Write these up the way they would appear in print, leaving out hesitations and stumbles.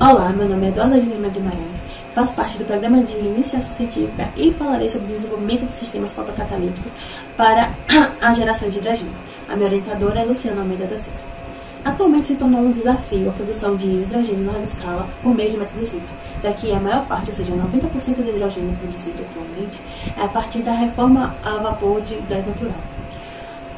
Olá, meu nome é Eduarda Guimarães, faço parte do programa de iniciação científica e falarei sobre o desenvolvimento de sistemas fotocatalíticos para a geração de hidrogênio. A minha orientadora é Luciana Almeida da Silva. Atualmente se tornou um desafio a produção de hidrogênio em larga escala por meio de métodos simples, já que a maior parte, ou seja, 90% do hidrogênio produzido atualmente é a partir da reforma a vapor de gás natural.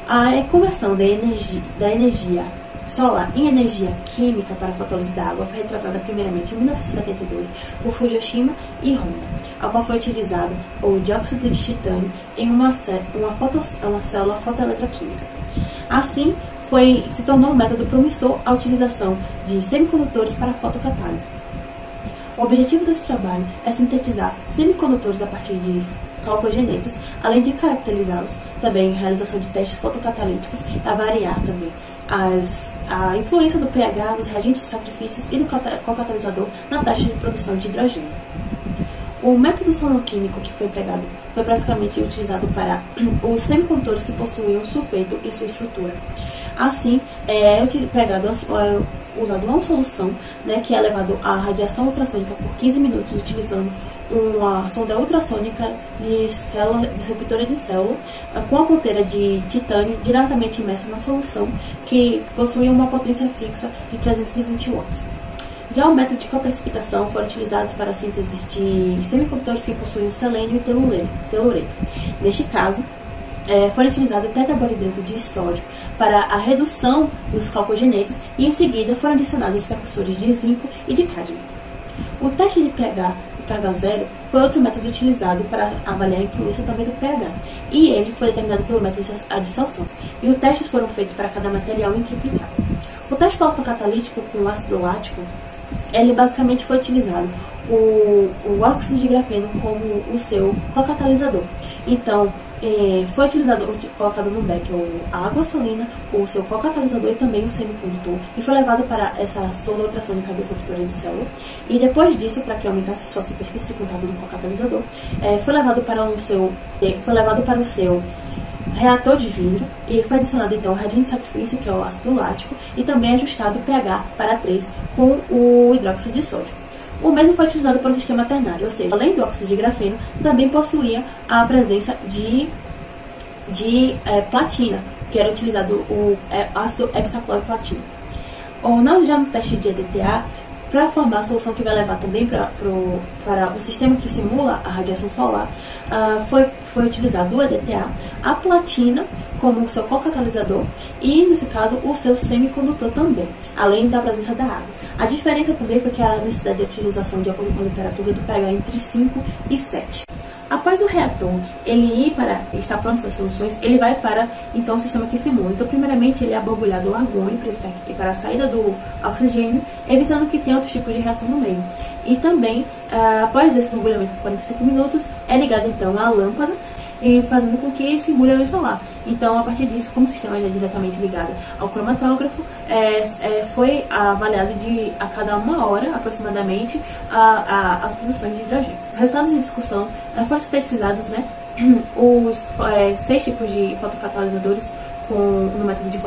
A conversão da energia solar em energia química para a fotólise da água foi retratada primeiramente em 1972 por Fujishima e Honda, a qual foi utilizado o dióxido de titânio em uma célula fotoeletroquímica. Assim, se tornou um método promissor a utilização de semicondutores para a fotocatálise. O objetivo desse trabalho é sintetizar semicondutores a partir de calcogenetos, além de caracterizá-los, também a realização de testes fotocatalíticos avaliar também a influência do pH, dos reagentes de sacrifícios e do catalisador na taxa de produção de hidrogênio. O método soloquímico que foi empregado foi basicamente utilizado para os semicondutores que possuíam sulfeto em sua estrutura. Assim, usado uma solução, né, que é levado à radiação ultrassônica por 15 minutos, utilizando uma sonda ultrassônica de receptora de célula, com a ponteira de titânio diretamente imersa na solução, que possuía uma potência fixa de 320 watts. Já o método de coprecipitação foram utilizados para a síntese de semicondutores que possuíam selênio e telureto. Neste caso, foi utilizado tetraborideto de sódio para a redução dos calcogenetos e em seguida foram adicionados os precursores de zinco e de cádmio. O teste de pH e carga zero foi outro método utilizado para avaliar a influência também do pH e ele foi determinado pelo método de adsorção e os testes foram feitos para cada material em triplicado. O teste fotocatalítico com ácido lático, ele basicamente foi utilizado o óxido de grafeno como o seu co-catalisador. Então, foi utilizado, colocado no beck a água salina, o seu co-catalisador e também o semicondutor, e foi levado para essa sonda ultrassônica de receptora de célula. E depois disso, para que aumentasse sua superfície de contato do co-catalisador, foi levado para o seu reator de vidro e foi adicionado então o reagente de sacrifício, que é o ácido lático, e também ajustado o pH para 3 com o hidróxido de sódio. O mesmo foi utilizado para o sistema ternário, ou seja, além do óxido de grafeno, também possuía a presença de platina, que era utilizado o ácido hexacloroplatina. Já no teste de EDTA, para formar a solução que vai levar também para o sistema que simula a radiação solar, foi utilizado o EDTA, a platina como o seu co-catalisador e, nesse caso, o seu semicondutor também, além da presença da água. A diferença também foi que a necessidade de utilização de acordo com a temperatura do pH entre 5 e 7. Após o reator estar pronto suas soluções, ele vai para então o sistema que simula. Então, primeiramente, ele é borbulhado o argônio para a saída do oxigênio, evitando que tenha outro tipo de reação no meio. E também, após esse borbulhamento por 45 minutos, é ligado então a lâmpada, e fazendo com que simule a luz solar. Então, a partir disso, como o sistema já é diretamente ligado ao cromatógrafo, foi avaliado a cada uma hora, aproximadamente, as produções de hidrogênio. Os resultados de discussão foram sintetizados, né, os 6 tipos de fotocatalisadores no método de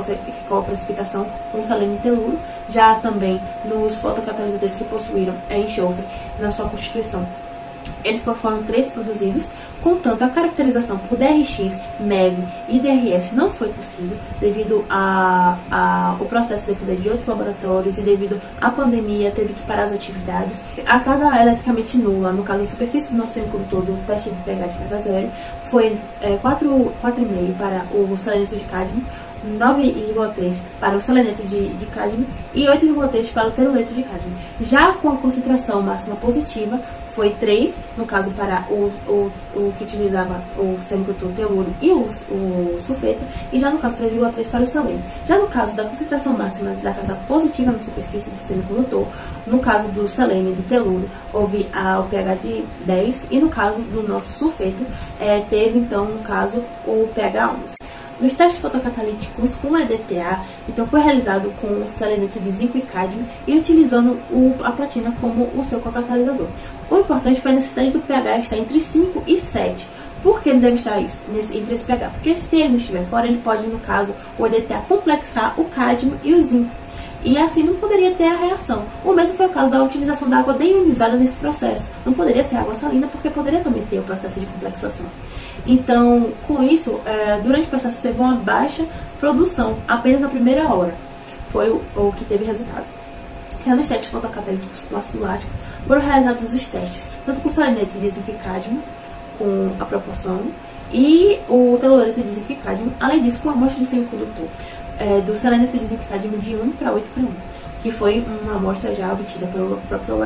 coprecipitação com selênio e telúrio, já também nos fotocatalisadores que possuíram enxofre na sua constituição. Eles foram 3 produzidos, contanto a caracterização por DRX, MEV e DRS não foi possível devido ao processo de outros laboratórios e devido à pandemia, teve que parar as atividades. A carga eletricamente nula, no caso a superfície do nosso semicondutor do teste de pH de carga zero, foi 4,5 para o seleneto de cádmio, 9,3 para o seleneto de cádmio e 8,3 para o telureto de cádmio. Já com a concentração máxima positiva, foi 3, no caso para o que utilizava o semicondutor telúrio e o sulfeto, e já no caso 3,3 para o selênio. Já no caso da concentração máxima da carga positiva na superfície do semicondutor, no caso do selênio e do telúrio, houve o pH de 10, e no caso do nosso sulfeto, teve então, no caso, o pH 11. Nos testes fotocatalíticos com EDTA, então foi realizado com o seleneto de zinco e cádmio e utilizando a platina como o seu co-catalisador. O importante foi a necessidade do pH estar entre 5 e 7. Por que ele deve estar entre esse pH? Porque se ele não estiver fora, ele pode, no caso, o EDTA complexar o cádmio e o zinco. e assim não poderia ter a reação. O mesmo foi o caso da utilização da água deionizada nesse processo. Não poderia ser água salina, porque poderia também ter o processo de complexação. Então, com isso, durante o processo teve uma baixa produção, apenas na primeira hora. Foi o que teve resultado. Já nos testes fotocatélticos com ácido lático, foram realizados os testes, tanto com salineto dizem que cádmio, com a proporção, e o telureto dizem que cádmio, além disso, com a amostra de semicondutor. Do salineto dizem que cádmio de 1 para 8 para 1, que foi uma amostra já obtida pelo próprio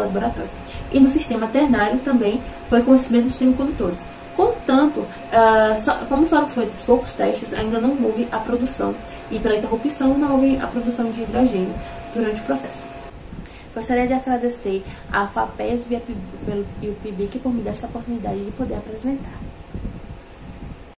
laboratório. E no sistema ternário também foi com esses mesmos semicondutores. Contanto, como foram feitos poucos testes, ainda não houve a produção, e pela interrupção não houve a produção de hidrogênio durante o processo. Gostaria de agradecer a FAPESB e o PIBIC por me dar esta oportunidade de poder apresentar.